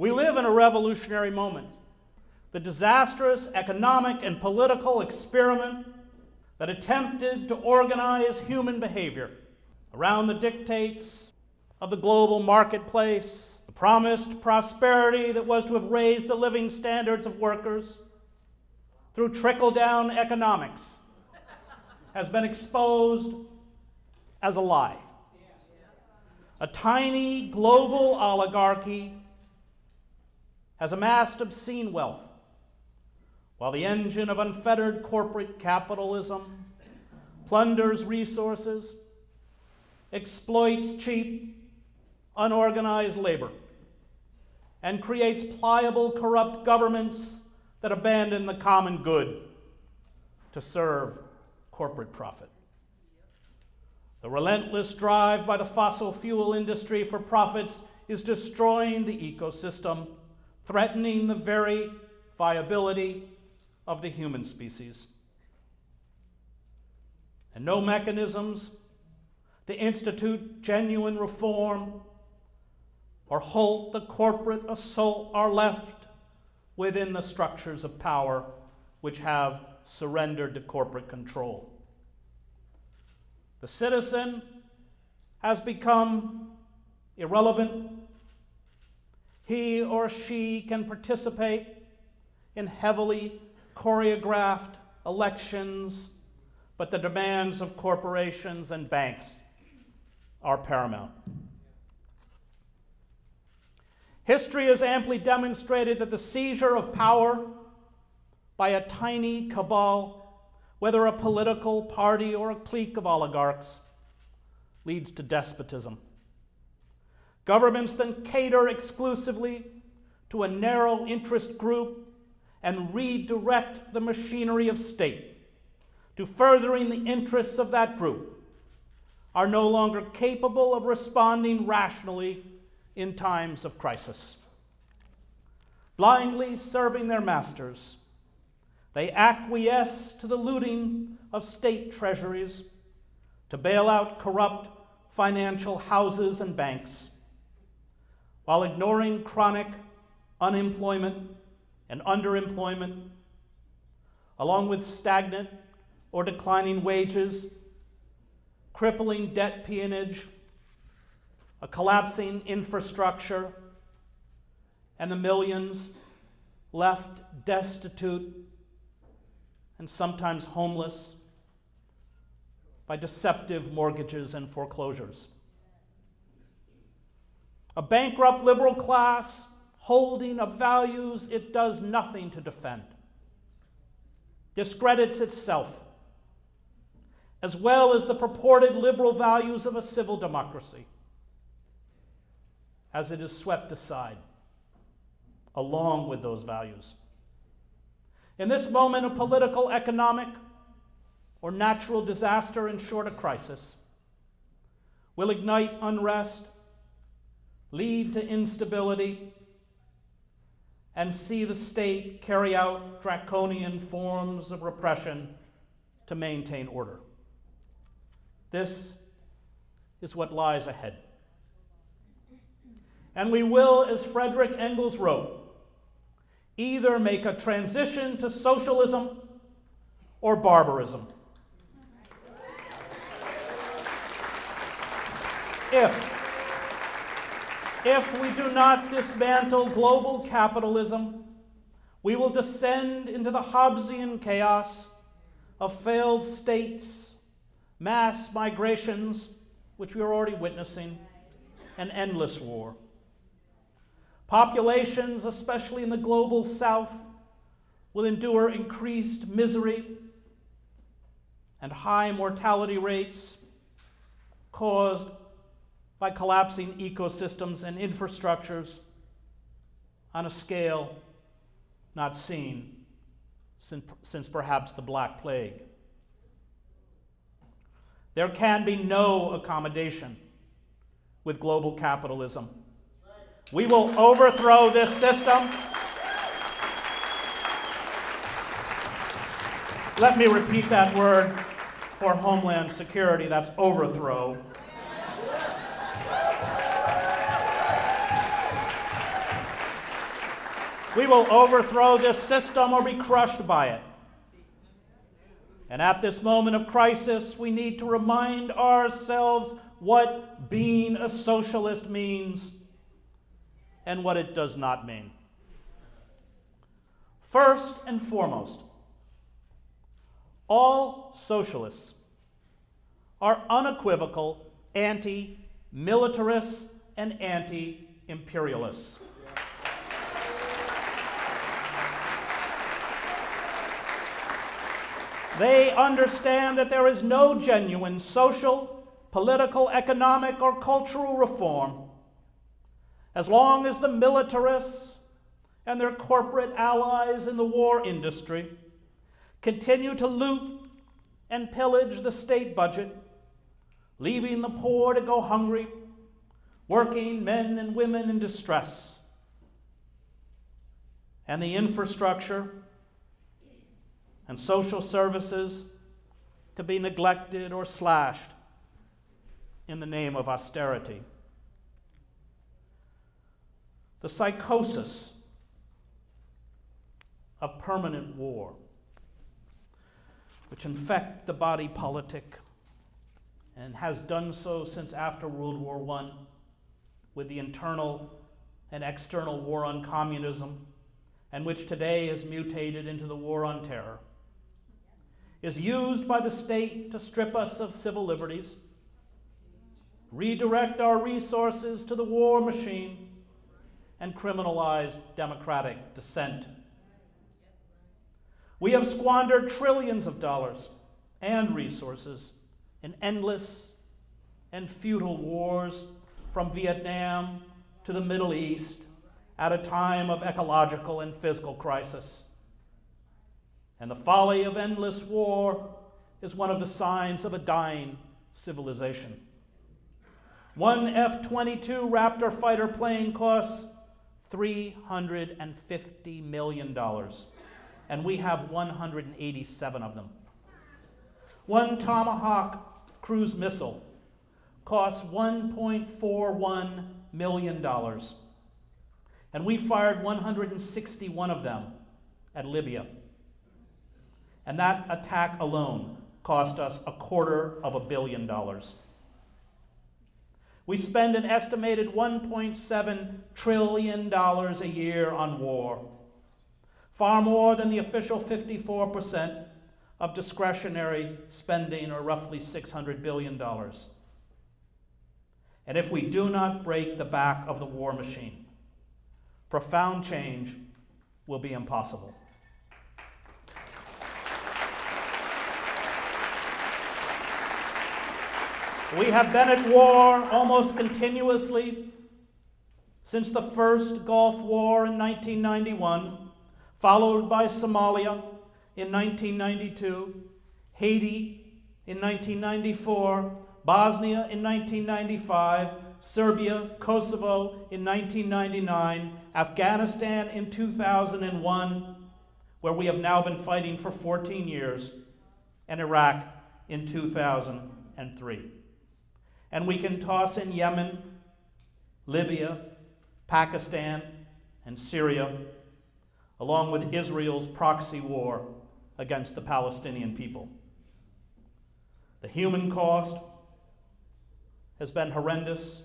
We live in a revolutionary moment. The disastrous economic and political experiment that attempted to organize human behavior around the dictates of the global marketplace, the promised prosperity that was to have raised the living standards of workers through trickle-down economics, has been exposed as a lie. A tiny global oligarchy has amassed obscene wealth, while the engine of unfettered corporate capitalism plunders resources, exploits cheap, unorganized labor, and creates pliable, corrupt governments that abandon the common good to serve corporate profit. The relentless drive by the fossil fuel industry for profits is destroying the ecosystem, threatening the very viability of the human species. And no mechanisms to institute genuine reform or halt the corporate assault are left within the structures of power which have surrendered to corporate control. The citizen has become irrelevant. He or she can participate in heavily choreographed elections, but the demands of corporations and banks are paramount. History has amply demonstrated that the seizure of power by a tiny cabal, whether a political party or a clique of oligarchs, leads to despotism. Governments then cater exclusively to a narrow interest group and redirect the machinery of state to furthering the interests of that group, are no longer capable of responding rationally in times of crisis. Blindly serving their masters, they acquiesce to the looting of state treasuries, to bail out corrupt financial houses and banks, while ignoring chronic unemployment and underemployment, along with stagnant or declining wages, crippling debt peonage, a collapsing infrastructure, and the millions left destitute and sometimes homeless by deceptive mortgages and foreclosures. A bankrupt liberal class holding up values it does nothing to defend, discredits itself, as well as the purported liberal values of a civil democracy, as it is swept aside along with those values. In this moment of political, economic, or natural disaster, in short, a crisis, will ignite unrest, lead to instability, and see the state carry out draconian forms of repression to maintain order. This is what lies ahead. And we will, as Frederick Engels wrote, either make a transition to socialism or barbarism. If we do not dismantle global capitalism, we will descend into the Hobbesian chaos of failed states, mass migrations, which we are already witnessing, and endless war. Populations, especially in the global south, will endure increased misery and high mortality rates caused by collapsing ecosystems and infrastructures on a scale not seen since perhaps the Black Plague. There can be no accommodation with global capitalism. We will overthrow this system. Let me repeat that word for Homeland Security, that's overthrow. We will overthrow this system or be crushed by it. And at this moment of crisis, we need to remind ourselves what being a socialist means and what it does not mean. First and foremost, all socialists are unequivocal anti-militarists and anti-imperialists. They understand that there is no genuine social, political, economic, or cultural reform as long as the militarists and their corporate allies in the war industry continue to loot and pillage the state budget, leaving the poor to go hungry, working men and women in distress. And the infrastructure and social services to be neglected or slashed in the name of austerity. The psychosis of permanent war, which infects the body politic and has done so since after World War I, with the internal and external war on communism, and which today has mutated into the war on terror, is used by the state to strip us of civil liberties, redirect our resources to the war machine, and criminalize democratic dissent. We have squandered trillions of dollars and resources in endless and futile wars from Vietnam to the Middle East at a time of ecological and physical crisis. And the folly of endless war is one of the signs of a dying civilization. One F-22 Raptor fighter plane costs $350 million, and we have 187 of them. One Tomahawk cruise missile costs $1.41 million, and we fired 161 of them at Libya. And that attack alone cost us $250 million. We spend an estimated $1.7 trillion a year on war, far more than the official 54% of discretionary spending, or roughly $600 billion. And if we do not break the back of the war machine, profound change will be impossible. We have been at war almost continuously since the first Gulf War in 1991, followed by Somalia in 1992, Haiti in 1994, Bosnia in 1995, Serbia, Kosovo in 1999, Afghanistan in 2001, where we have now been fighting for 14 years, and Iraq in 2003. And we can toss in Yemen, Libya, Pakistan, and Syria, along with Israel's proxy war against the Palestinian people. The human cost has been horrendous.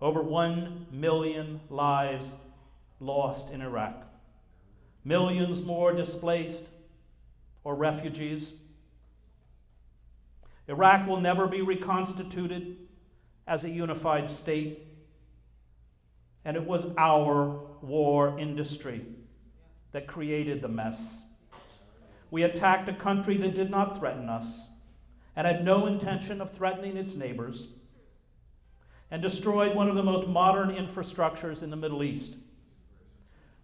Over 1 million lives lost in Iraq, millions more displaced or refugees. Iraq will never be reconstituted as a unified state, and it was our war industry that created the mess. We attacked a country that did not threaten us and had no intention of threatening its neighbors, and destroyed one of the most modern infrastructures in the Middle East.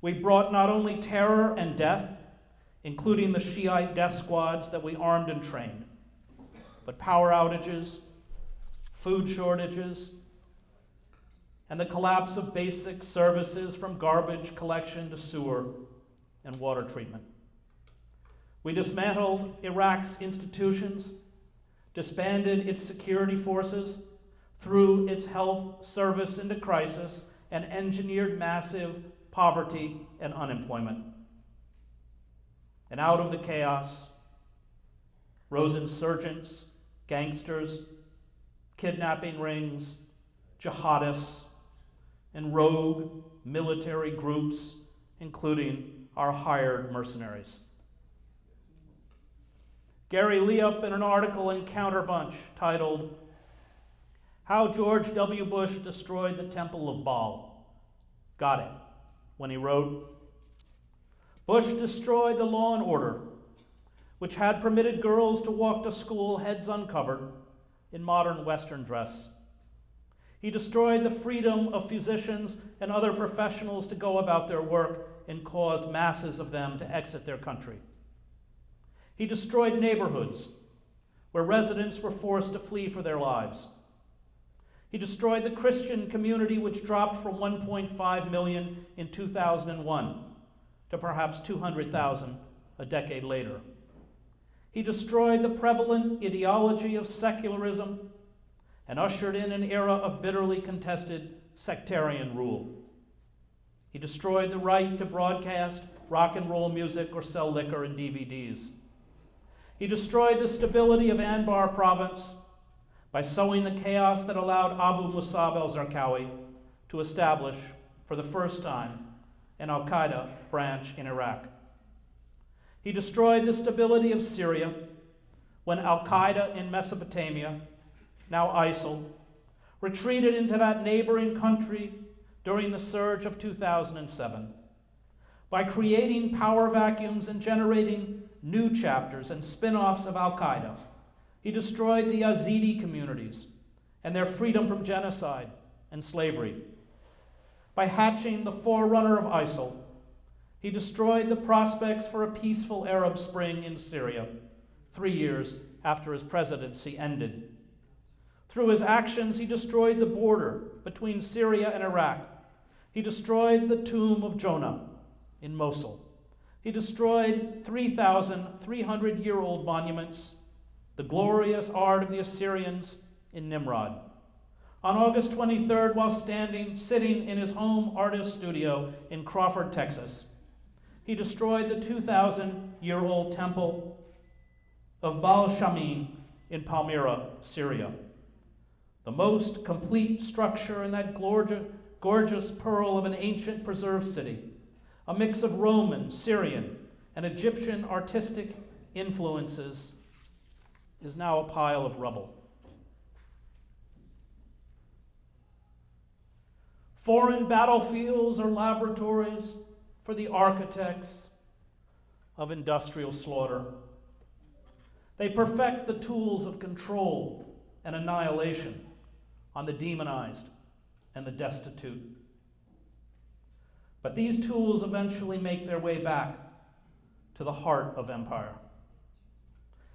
We brought not only terror and death, including the Shiite death squads that we armed and trained, but power outages, food shortages, and the collapse of basic services from garbage collection to sewer and water treatment. We dismantled Iraq's institutions, disbanded its security forces, threw its health service into crisis, and engineered massive poverty, and unemployment. And out of the chaos rose insurgents, gangsters, kidnapping rings, jihadists, and rogue military groups, including our hired mercenaries. Gary Leupp, in an article in Counterpunch titled, "How George W. Bush Destroyed the Temple of Baal," got it when he wrote, "Bush destroyed the law and order, which had permitted girls to walk to school heads uncovered in modern Western dress. He destroyed the freedom of physicians and other professionals to go about their work and caused masses of them to exit their country. He destroyed neighborhoods where residents were forced to flee for their lives. He destroyed the Christian community, which dropped from 1.5 million in 2001 to perhaps 200,000 a decade later. He destroyed the prevalent ideology of secularism and ushered in an era of bitterly contested sectarian rule. He destroyed the right to broadcast rock and roll music or sell liquor and DVDs. He destroyed the stability of Anbar province by sowing the chaos that allowed Abu Musab al-Zarqawi to establish, for the first time, an Al-Qaeda branch in Iraq. He destroyed the stability of Syria when Al-Qaeda in Mesopotamia, now ISIL, retreated into that neighboring country during the surge of 2007 by creating power vacuums and generating new chapters and spin-offs of Al-Qaeda. He destroyed the Yazidi communities and their freedom from genocide and slavery. By hatching the forerunner of ISIL, he destroyed the prospects for a peaceful Arab Spring in Syria 3 years after his presidency ended. Through his actions, he destroyed the border between Syria and Iraq. He destroyed the tomb of Jonah in Mosul. He destroyed 3,300-year-old monuments, the glorious art of the Assyrians in Nimrod. On August 23rd, while sitting in his home artist studio in Crawford, Texas, he destroyed the 2,000-year-old temple of Baalshamin in Palmyra, Syria, the most complete structure in that gorgeous pearl of an ancient preserved city, a mix of Roman, Syrian, and Egyptian artistic influences, is now a pile of rubble. Foreign battlefields are laboratories for the architects of industrial slaughter. They perfect the tools of control and annihilation on the demonized and the destitute. But these tools eventually make their way back to the heart of empire.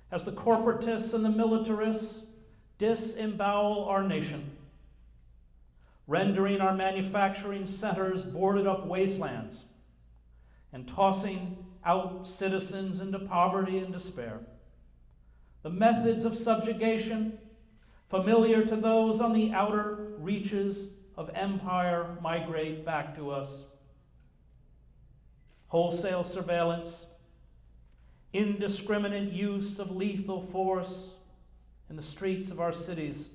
As the corporatists and the militarists disembowel our nation, rendering our manufacturing centers boarded-up wastelands and tossing out citizens into poverty and despair, the methods of subjugation, familiar to those on the outer reaches of empire, migrate back to us. Wholesale surveillance, indiscriminate use of lethal force in the streets of our cities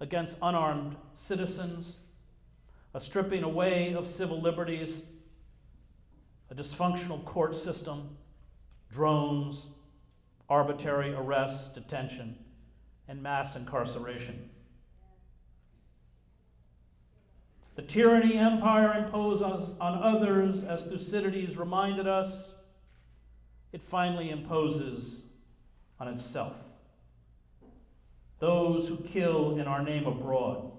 against unarmed citizens, a stripping away of civil liberties, a dysfunctional court system, drones, arbitrary arrests, detention, and mass incarceration. The tyranny empire imposes on others, as Thucydides reminded us, it finally imposes on itself. Those who kill in our name abroad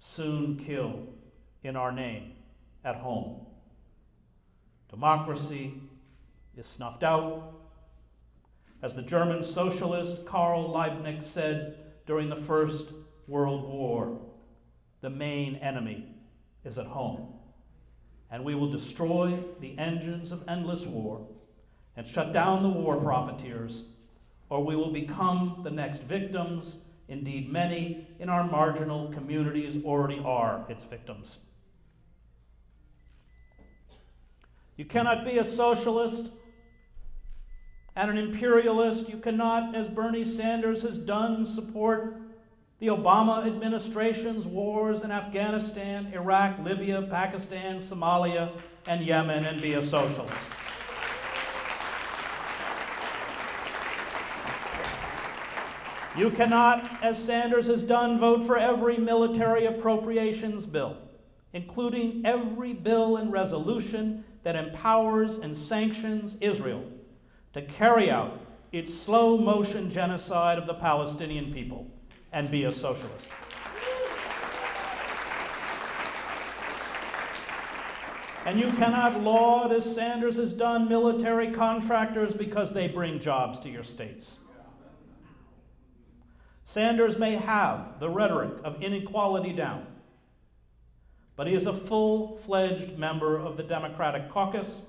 soon kill in our name at home. Democracy is snuffed out. As the German socialist Karl Liebknecht said during the First World War, the main enemy is at home, and we will destroy the engines of endless war and shut down the war profiteers, or we will become the next victims. Indeed, many in our marginal communities already are its victims. You cannot be a socialist and an imperialist. You cannot, as Bernie Sanders has done, support the Obama administration's wars in Afghanistan, Iraq, Libya, Pakistan, Somalia, and Yemen, and be a socialist. You cannot, as Sanders has done, vote for every military appropriations bill, including every bill and resolution that empowers and sanctions Israel to carry out its slow-motion genocide of the Palestinian people, and be a socialist. And you cannot laud, as Sanders has done, military contractors because they bring jobs to your states. Sanders may have the rhetoric of inequality down, but he is a full-fledged member of the Democratic Caucus,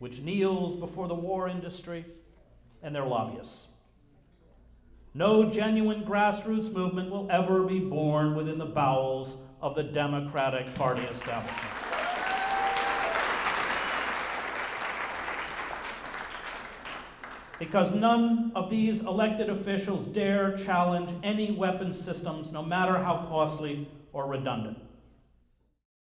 which kneels before the war industry and their lobbyists. No genuine grassroots movement will ever be born within the bowels of the Democratic Party establishment. Because none of these elected officials dare challenge any weapons systems, no matter how costly or redundant.